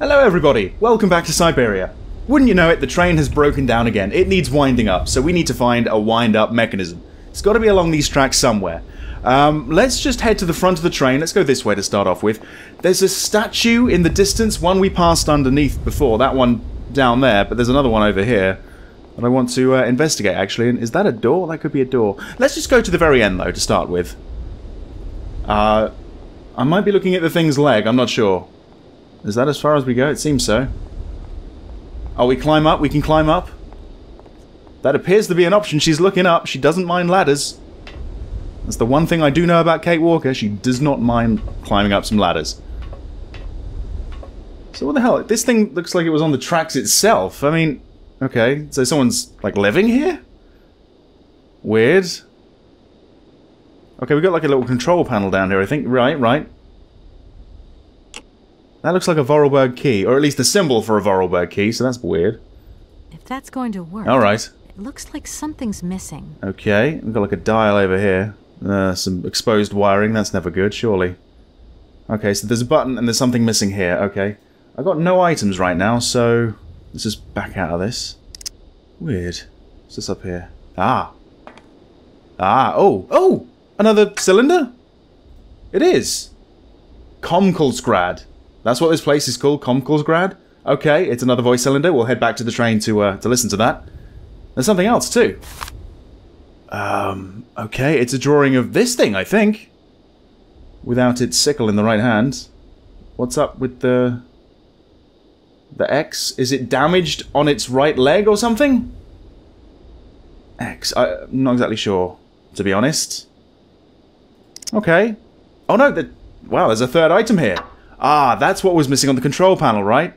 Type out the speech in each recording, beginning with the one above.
Hello everybody, welcome back to Siberia. Wouldn't you know it, the train has broken down again. It needs winding up, so we need to find a wind-up mechanism. It's got to be along these tracks somewhere. Let's just head to the front of the train. Let's go this way to start off with. There's a statue in the distance, one we passed underneath before, that one down there, but there's another one over here that I want to investigate, actually. And is that a door? That could be a door. Let's just go to the very end, though, to start with. I might be looking at the thing's leg, I'm not sure. Is that as far as we go? It seems so. Oh, we climb up? We can climb up? That appears to be an option. She's looking up. She doesn't mind ladders. That's the one thing I do know about Kate Walker. She does not mind climbing up some ladders. So what the hell? This thing looks like it was on the tracks itself. I mean, okay. So someone's, like, living here? Weird. Okay, we've got, like, a little control panel down here, I think. Right. That looks like a Voralberg key, or at least a symbol for a Voralberg key, so that's weird. If that's going to work, alright. It looks like something's missing. Okay, we've got like a dial over here. Some exposed wiring, that's never good, surely. Okay, so there's a button and there's something missing here, okay. I've got no items right now, so let's just back out of this. Weird. What's this up here? Oh! Another cylinder? It is! Komkolzgrad. That's what this place is called, Komkolzgrad. Okay, it's another voice cylinder. We'll head back to the train to listen to that. There's something else, too. Okay, it's a drawing of this thing, I think. Without its sickle in the right hand. What's up with the X? Is it damaged on its right leg or something? X. I'm not exactly sure, to be honest. Okay. Oh, no, wow, there's a third item here. Ah, that's what was missing on the control panel, right?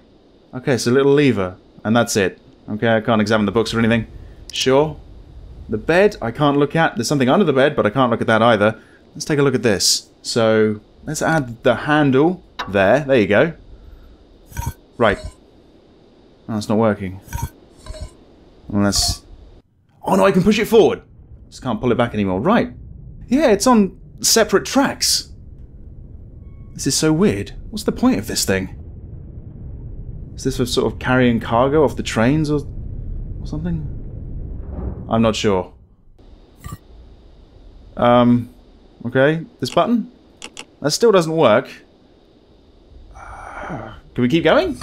Okay, so a little lever, and that's it. Okay, I can't examine the books or anything. Sure. The bed, I can't look at. There's something under the bed, but I can't look at that either. Let's take a look at this. So, let's add the handle there. There you go. Right. Oh, it's not working. Unless... Oh no, I can push it forward! Just can't pull it back anymore. Right. Yeah, it's on separate tracks. This is so weird. What's the point of this thing? Is this for sort of carrying cargo off the trains or something? I'm not sure. Okay, this button? That still doesn't work. Can we keep going?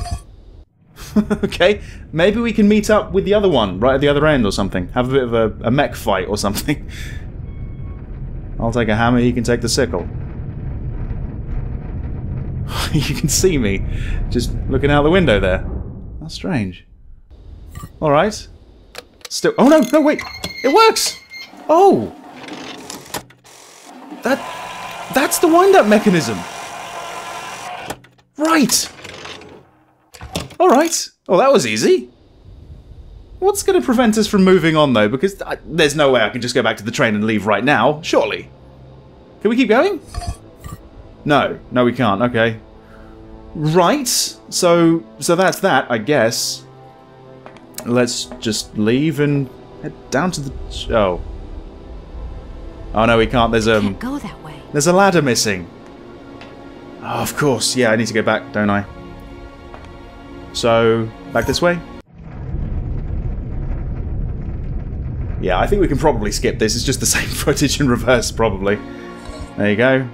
Okay, maybe we can meet up with the other one right at the other end or something. Have a bit of a mech fight or something. I'll take a hammer, he can take the sickle. You can see me just looking out the window there. That's strange. Alright. Still. Oh no! No, wait! It works! Oh! That's the wind up mechanism! Right! Alright. Oh, that was easy. What's going to prevent us from moving on though? Because there's no way I can just go back to the train and leave right now, surely. Can we keep going? No, we can't. Okay. Right, so that's that, I guess. Let's just leave and head down to the... Oh no, we can't. There's can't go that way. There's a ladder missing. Oh, of course. Yeah, I need to go back, don't I? So, back this way? Yeah, I think we can probably skip this. It's just the same footage in reverse, probably. There you go.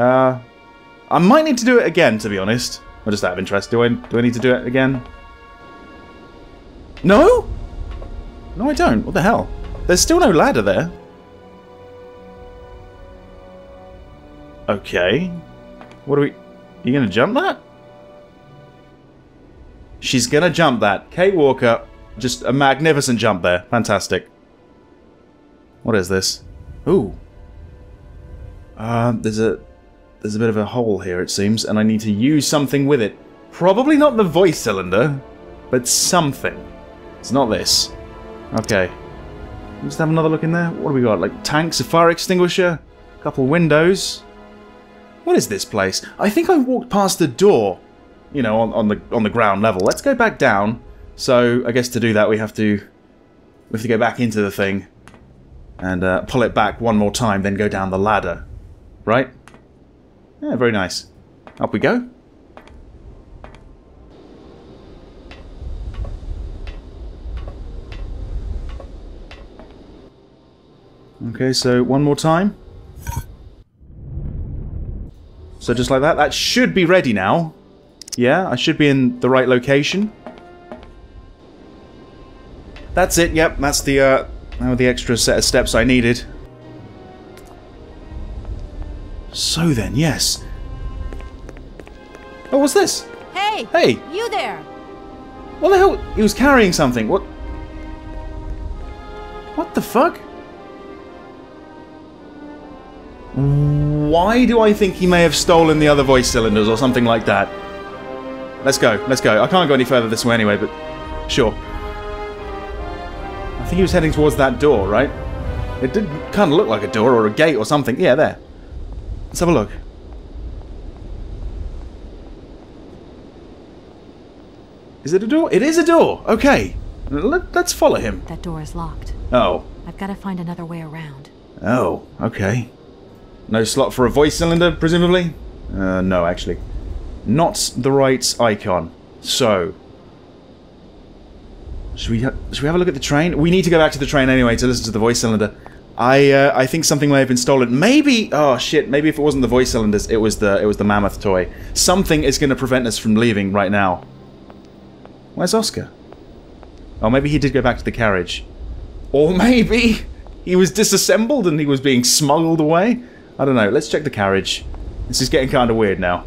I might need to do it again, to be honest. I'm just out of interest. Do I need to do it again? No? No, I don't. What the hell? There's still no ladder there. Okay. What are we... You gonna jump that? She's gonna jump that. Kate Walker. Just a magnificent jump there. Fantastic. What is this? Ooh. There's a bit of a hole here, it seems, and I need to use something with it. Probably not the voice cylinder, but something. It's not this. Okay. Let's have another look in there. What do we got? Like, tanks, a fire extinguisher, a couple windows. What is this place? I think I walked past the door, you know, on the ground level. Let's go back down. So, I guess to do that we have to go back into the thing and pull it back one more time, then go down the ladder. Right? Yeah, very nice. Up we go. Okay, so one more time. So just like that. That should be ready now. Yeah, I should be in the right location. That's it, yep. That's the extra set of steps I needed. So then, yes. Oh, what's this? Hey! Hey! You there! What the hell? He was carrying something. What? What the fuck? Why do I think he may have stolen the other voice cylinders or something like that? Let's go, let's go. I can't go any further this way anyway, but sure. I think he was heading towards that door, right? It did kind of look like a door or a gate or something. Yeah, there. Let's have a look. Is it a door? It is a door! Okay. Let's follow him. That door is locked. Oh. I've got to find another way around. Oh, okay. No slot for a voice cylinder, presumably? No, actually. Not the right icon. So. Should we have a look at the train? We need to go back to the train anyway to listen to the voice cylinder. I think something may have been stolen. Maybe, oh shit, maybe if it wasn't the voice cylinders, it was the mammoth toy. Something is going to prevent us from leaving right now. Where's Oscar? Oh, maybe he did go back to the carriage. Or maybe he was disassembled and he was being smuggled away? I don't know. Let's check the carriage. This is getting kind of weird now.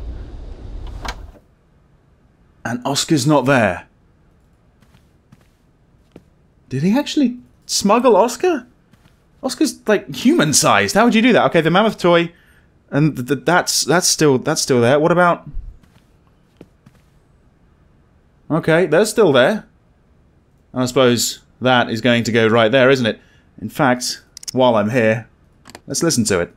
And Oscar's not there. Did he actually smuggle Oscar? Oscar's like human-sized. How would you do that? Okay, the mammoth toy, and that's still there. What about? Okay, they're still there. I suppose that is going to go right there, isn't it? In fact, while I'm here, let's listen to it.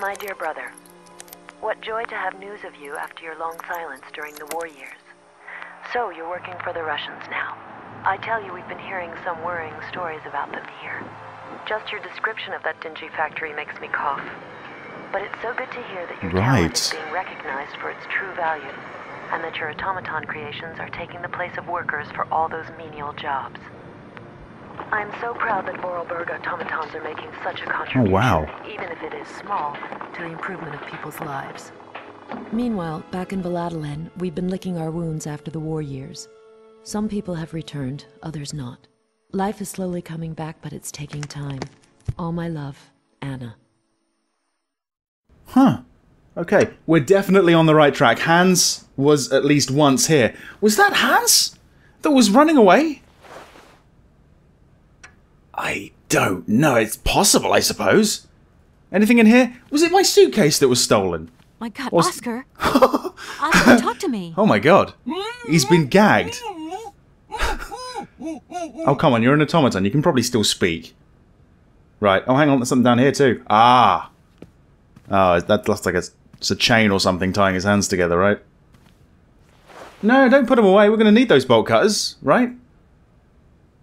My dear brother, what joy to have news of you after your long silence during the war years. So you're working for the Russians now. I tell you, we've been hearing some worrying stories about them here. Just your description of that dingy factory makes me cough. But it's so good to hear that your talent is being recognized for its true value, and that your automaton creations are taking the place of workers for all those menial jobs. I'm so proud that Voralberg automatons are making such a contribution, oh, wow, even if it is small, to the improvement of people's lives. Meanwhile, back in Valadilene, we've been licking our wounds after the war years. Some people have returned, others not. Life is slowly coming back, but it's taking time. All my love, Anna. Huh. Okay, we're definitely on the right track. Hans was at least once here. Was that Hans that was running away? I don't know. It's possible, I suppose. Anything in here? Was it my suitcase that was stolen? My God, or... Oscar! Oscar, talk to me! Oh my God. He's been gagged. Oh, come on. You're an automaton. You can probably still speak. Right. Oh, hang on. There's something down here, too. Ah! Oh, that looks like it's a chain or something tying his hands together, right? No, don't put him away. We're going to need those bolt cutters, right?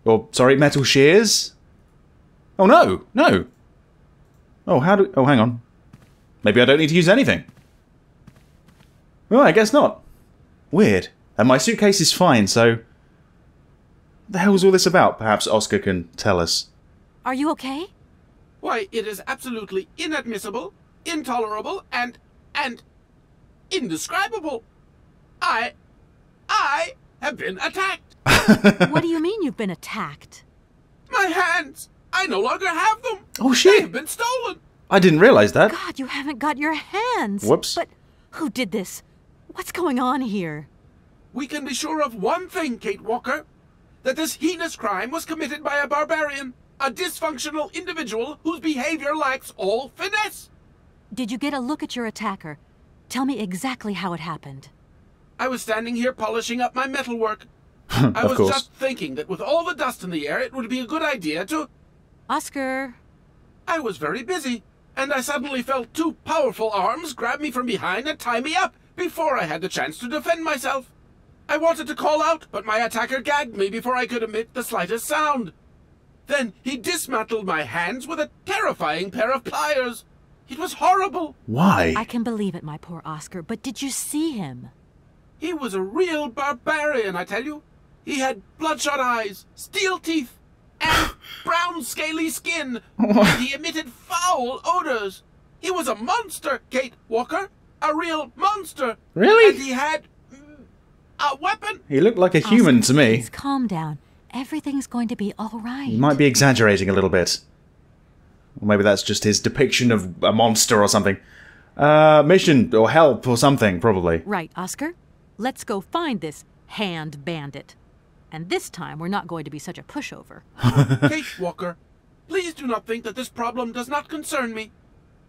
Or, sorry, metal shears? Oh, no! No! Oh, how do... Oh, hang on. Maybe I don't need to use anything. Well, I guess not. Weird. And my suitcase is fine, so... What the hell was all this about? Perhaps Oscar can tell us. Are you okay? Why, it is absolutely inadmissible, intolerable, and... indescribable. I have been attacked. What do you mean you've been attacked? My hands! I no longer have them! Oh shit! They have been stolen! I didn't realize that. God, you haven't got your hands! Whoops. But who did this? What's going on here? We can be sure of one thing, Kate Walker. That this heinous crime was committed by a barbarian. A dysfunctional individual whose behavior lacks all finesse. Did you get a look at your attacker? Tell me exactly how it happened. I was standing here polishing up my metalwork. I was just thinking that with all the dust in the air, it would be a good idea to... Oscar! I was very busy, and I suddenly felt two powerful arms grab me from behind and tie me up before I had the chance to defend myself. I wanted to call out, but my attacker gagged me before I could emit the slightest sound. Then he dismantled my hands with a terrifying pair of pliers. It was horrible. Why? I can believe it, my poor Oscar, but did you see him? He was a real barbarian, I tell you. He had bloodshot eyes, steel teeth, and brown scaly skin, and he emitted foul odors. He was a monster, Kate Walker. A real monster. Really? And he had a weapon. He looked like a human to me. Please calm down. Everything's going to be all right. He might be exaggerating a little bit. Or maybe that's just his depiction of a monster or something. Mission or help or something, probably. Right, Oscar. Let's go find this hand bandit. And this time we're not going to be such a pushover. Kate Walker, please do not think that this problem does not concern me.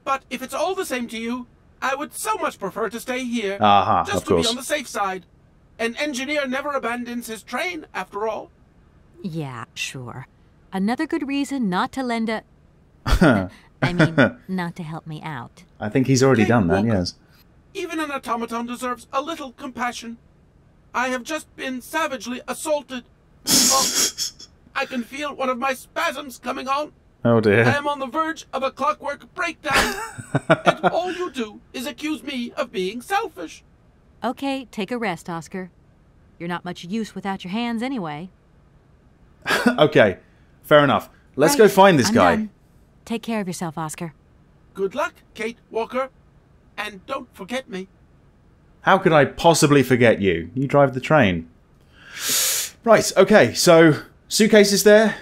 But if it's all the same to you, I would so much prefer to stay here. Just to be on the safe side. An engineer never abandons his train, after all. Yeah, sure. Another good reason not to lend a... I mean, not to help me out. I think he's already done that, yes. Even an automaton deserves a little compassion. I have just been savagely assaulted. I can feel one of my spasms coming on. Oh dear. I am on the verge of a clockwork breakdown. And all you do is accuse me of being selfish. Okay, take a rest, Oscar. You're not much use without your hands anyway. Okay, fair enough. Let's go find this guy. Done. Take care of yourself, Oscar. Good luck, Kate Walker. And don't forget me. How could I possibly forget you? You drive the train. Right, okay, so suitcase is there.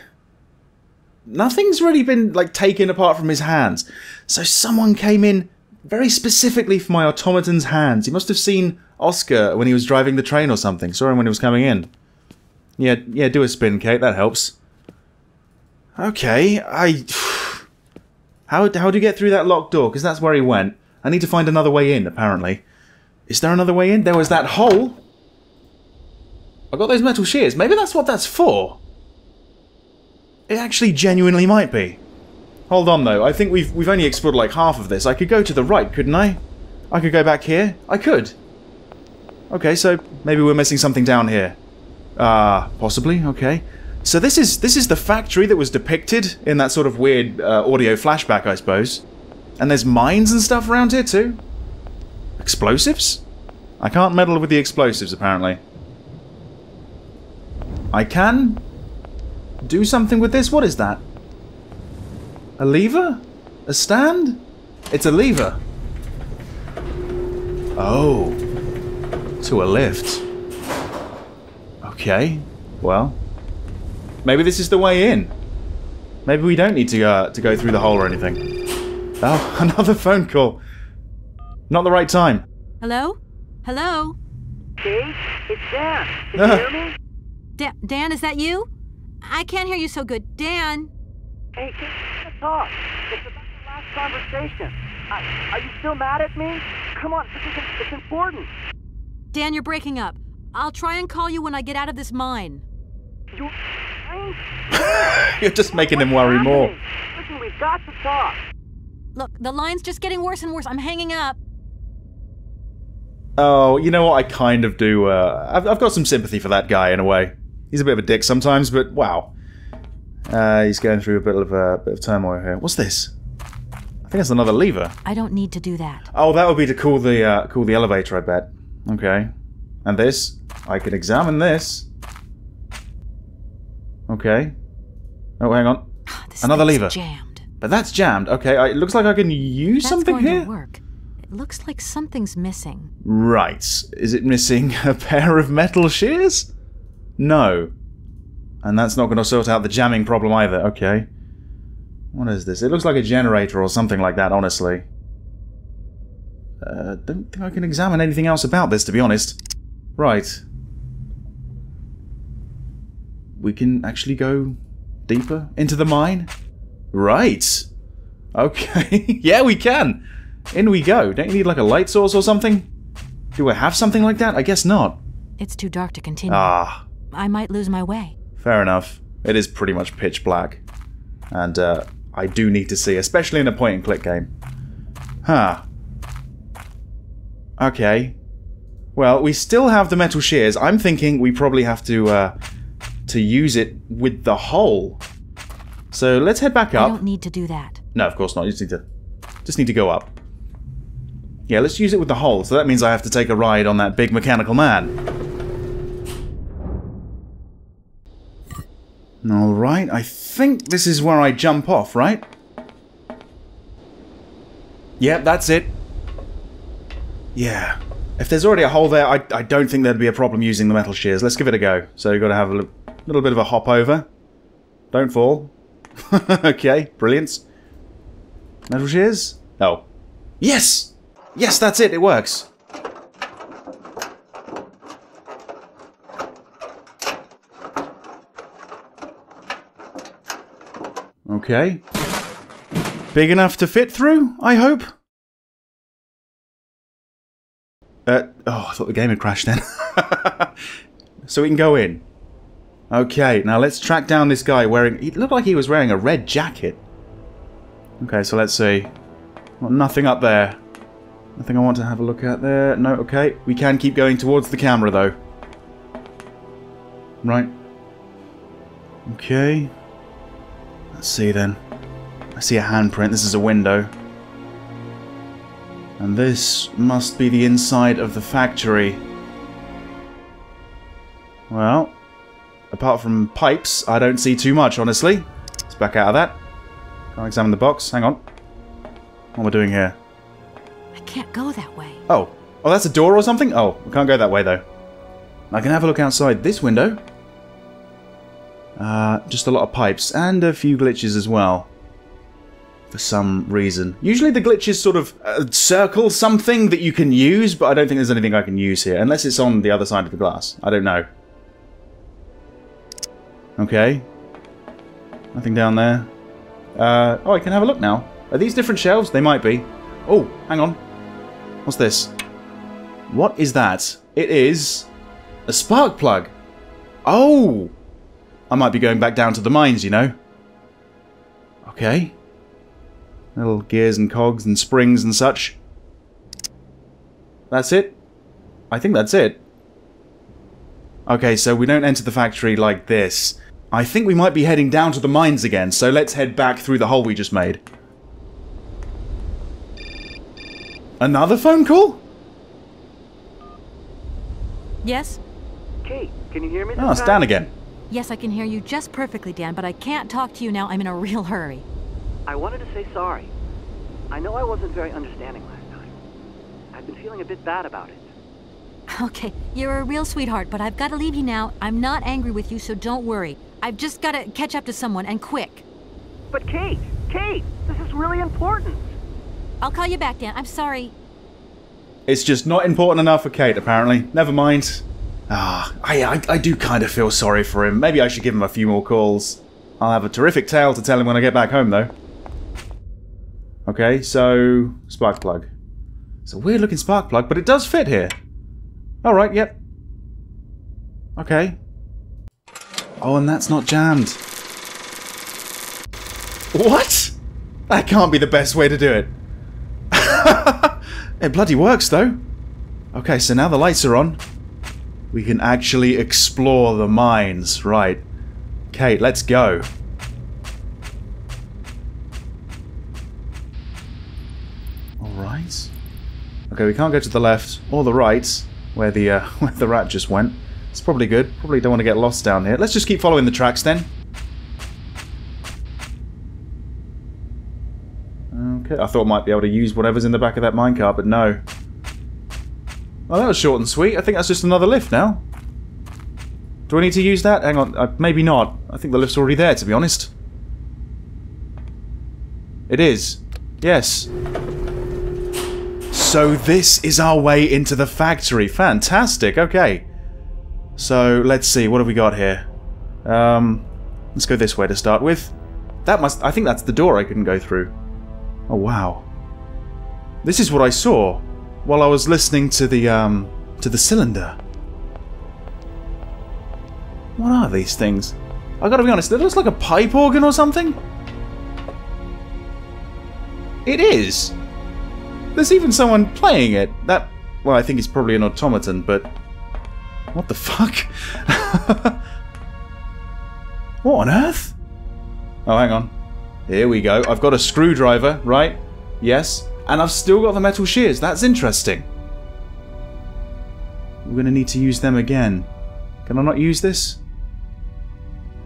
Nothing's really been, like, taken apart from his hands. So someone came in very specifically for my automaton's hands. He must have seen Oscar when he was driving the train or something. Saw him when he was coming in. Yeah, yeah, do a spin, Kate. That helps. Okay, How do you get through that locked door? Because that's where he went. I need to find another way in, apparently. Is there another way in? There was that hole. I got those metal shears. Maybe that's what that's for. It actually genuinely might be. Hold on though, I think we've only explored like half of this. I could go to the right, couldn't I? I could go back here? I could. Okay, so maybe we're missing something down here. Possibly, okay. So this is the factory that was depicted in that sort of weird audio flashback, I suppose. And there's mines and stuff around here too. Explosives? I can't meddle with the explosives, apparently. I can do something with this? What is that? A lever? A stand? It's a lever. Oh. To a lift. Okay. Well. Maybe this is the way in. Maybe we don't need to go through the hole or anything. Oh, another phone call. Not the right time. Hello? Hello? Kate, it's Dan. Can you hear me? Dan, is that you? I can't hear you so good. Dan? Hey, Kate, we gotta talk. It's about the last conversation. Are you still mad at me? Come on, it's important. Dan, you're breaking up. I'll try and call you when I get out of this mine. You're just making him worry more. Listen, we've got to talk. Look, the line's just getting worse and worse. I'm hanging up. Oh, you know what? I kind of do. I've got some sympathy for that guy in a way. He's a bit of a dick sometimes, but wow. He's going through a bit of turmoil here. What's this? I think that's another lever. I don't need to do that. Oh, that would be to call the elevator, I bet. Okay. And this? I can examine this. Okay. Oh, hang on. This another lever. Jammed. But that's jammed. Okay, it looks like I can use something here. That's going to work. It looks like something's missing. Right. Is it missing a pair of metal shears? No. And that's not going to sort out the jamming problem either. Okay. What is this? It looks like a generator or something like that, honestly. Don't think I can examine anything else about this, to be honest. Right. We can actually go deeper into the mine? Right. Okay. Yeah, we can. In we go. Don't you need like a light source or something? Do I have something like that? I guess not. It's too dark to continue. I might lose my way. Fair enough. It is pretty much pitch black. And I do need to see, especially in a point-and-click game. Huh. Okay. Well, we still have the metal shears. I'm thinking we probably have to use it with the hole. So let's head back up. I don't need to do that. No, of course not. You just need to go up. Yeah, let's use it with the hole. So that means I have to take a ride on that big mechanical man. All right, I think this is where I jump off, right? Yep, that's it. Yeah. If there's already a hole there, I don't think there'd be a problem using the metal shears. Let's give it a go. So you've got to have a little bit of a hop over. Don't fall. Okay, brilliant. Metal shears? Oh. Yes! Yes, that's it, it works. Okay. Big enough to fit through, I hope? Oh, I thought the game had crashed then. So we can go in. Okay, now let's track down this guy wearing... He looked like he was wearing a red jacket. Okay, so let's see. Well, nothing up there. Nothing I want to have a look at there. No, okay. We can keep going towards the camera, though. Right. Okay. Let's see then. I see a handprint. This is a window. And this must be the inside of the factory. Well, apart from pipes, I don't see too much, honestly. Let's back out of that. I'll examine the box. Hang on. What am I doing here? I can't go that way. Oh. Oh, that's a door or something? Oh, I can't go that way, though. I can have a look outside this window. Just a lot of pipes and a few glitches as well. For some reason. Usually the glitches sort of circle something that you can use, but I don't think there's anything I can use here. Unless it's on the other side of the glass. I don't know. Okay. Nothing down there. Oh, I can have a look now. Are these different shelves? They might be. Oh, hang on. What's this? What is that? It is... a spark plug. Oh! I might be going back down to the mines, you know. Okay. Little gears and cogs and springs and such. That's it? I think that's it. Okay, so we don't enter the factory like this. I think we might be heading down to the mines again, so let's head back through the hole we just made. Another phone call? Yes? Kate, can you hear me? Oh, it's Dan again. Yes, I can hear you just perfectly, Dan, but I can't talk to you now. I'm in a real hurry. I wanted to say sorry. I know I wasn't very understanding last time. I've been feeling a bit bad about it. Okay, you're a real sweetheart, but I've got to leave you now. I'm not angry with you, so don't worry. I've just got to catch up to someone, and quick. But Kate! Kate! This is really important! I'll call you back, Dan. I'm sorry. It's just not important enough for Kate, apparently. Never mind. Ah, I do kind of feel sorry for him. Maybe I should give him a few more calls. I'll have a terrific tale to tell him when I get back home, though. Okay, so... spark plug. It's a weird-looking spark plug, but it does fit here. Alright, yep. Okay. Oh, and that's not jammed. What? That can't be the best way to do it. It bloody works, though. Okay, so now the lights are on. We can actually explore the mines. Right. Kate, let's go. Alright. Okay, we can't go to the left or the right, where the rat just went. It's probably good. Probably don't want to get lost down here. Let's just keep following the tracks then. Okay, I thought I might be able to use whatever's in the back of that minecart, but no. Well, that was short and sweet. I think that's just another lift now. Do I need to use that? Hang on. Maybe not. I think the lift's already there, to be honest. It is. Yes. So this is our way into the factory. Fantastic. Okay. So, let's see. What have we got here? Let's go this way to start with. That must... I think that's the door I couldn't go through. Oh, wow. This is what I saw. While I was listening to the cylinder. What are these things? I gotta be honest, it looks like a pipe organ or something? It is! There's even someone playing it. That, well, I think it's probably an automaton, but... what the fuck? What on earth? Oh, hang on. Here we go. I've got a screwdriver, right? Yes. And I've still got the metal shears. That's interesting. We're going to need to use them again. Can I not use this?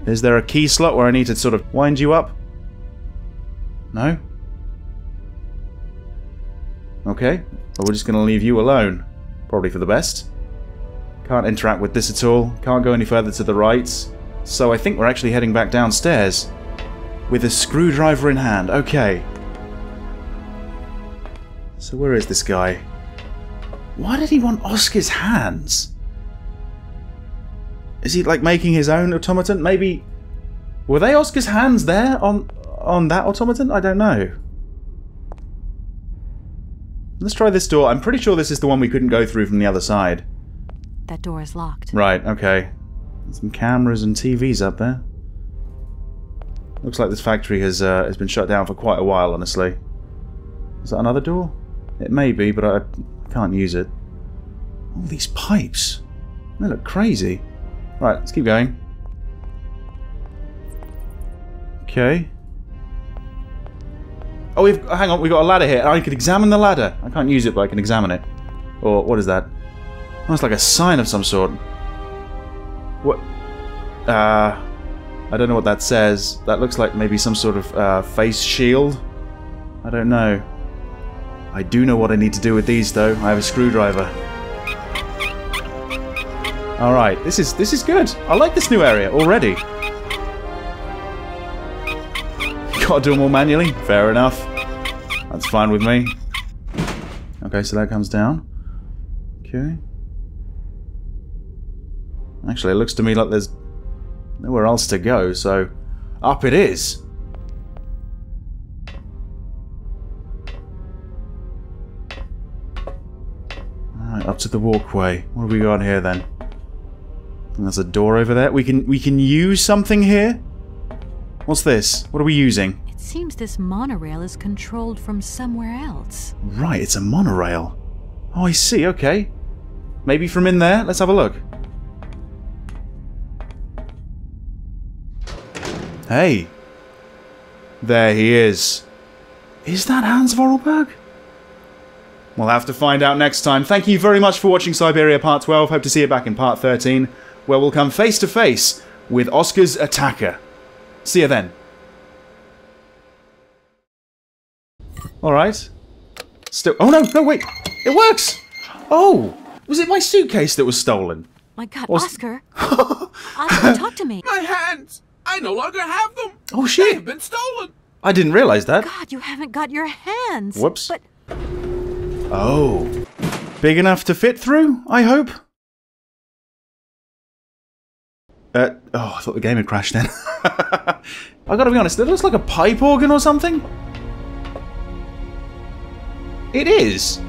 Is there a key slot where I need to sort of wind you up? No? Okay. Well, we're just going to leave you alone. Probably for the best. Can't interact with this at all. Can't go any further to the right. So I think we're actually heading back downstairs. With a screwdriver in hand. Okay. So where is this guy? Why did he want Oscar's hands? Is he like making his own automaton? Maybe... were they Oscar's hands there on that automaton? I don't know. Let's try this door. I'm pretty sure this is the one we couldn't go through from the other side. That door is locked. Right, okay. Some cameras and TVs up there. Looks like this factory has been shut down for quite a while, honestly. Is that another door? It may be, but I can't use it. All these pipes. They look crazy. Right, let's keep going. Okay. Oh, hang on, we've got a ladder here. I can examine the ladder. I can't use it, but I can examine it. Or, what is that? Oh, it's like a sign of some sort. What? I don't know what that says. That looks like maybe some sort of face shield. I don't know. I do know what I need to do with these, though. I have a screwdriver. All right, this is good. I like this new area already. Gotta do them all manually. Fair enough. That's fine with me. Okay, so that comes down. Okay. Actually, it looks to me like there's nowhere else to go, so up it is. Alright, up to the walkway. What have we got here then? And there's a door over there. We can use something here? What's this? What are we using? It seems this monorail is controlled from somewhere else. Right, it's a monorail. Oh, I see, okay. Maybe from in there? Let's have a look. Hey. There he is. Is that Hans Voralberg? We'll have to find out next time. Thank you very much for watching Siberia Part 12. Hope to see you back in Part 13, where we'll come face to face with Oscar's attacker. See you then. Alright. Still. Oh no, no, wait. It works! Oh! Was it my suitcase that was stolen? My god, Oscar. Oscar, talk to me. My hands! I no longer have them! Oh shit! They have been stolen! I didn't realize that. God, you haven't got your hands! Whoops. But... oh. Big enough to fit through, I hope? Oh, I thought the game had crashed then. I gotta be honest, it looks like a pipe organ or something. It is!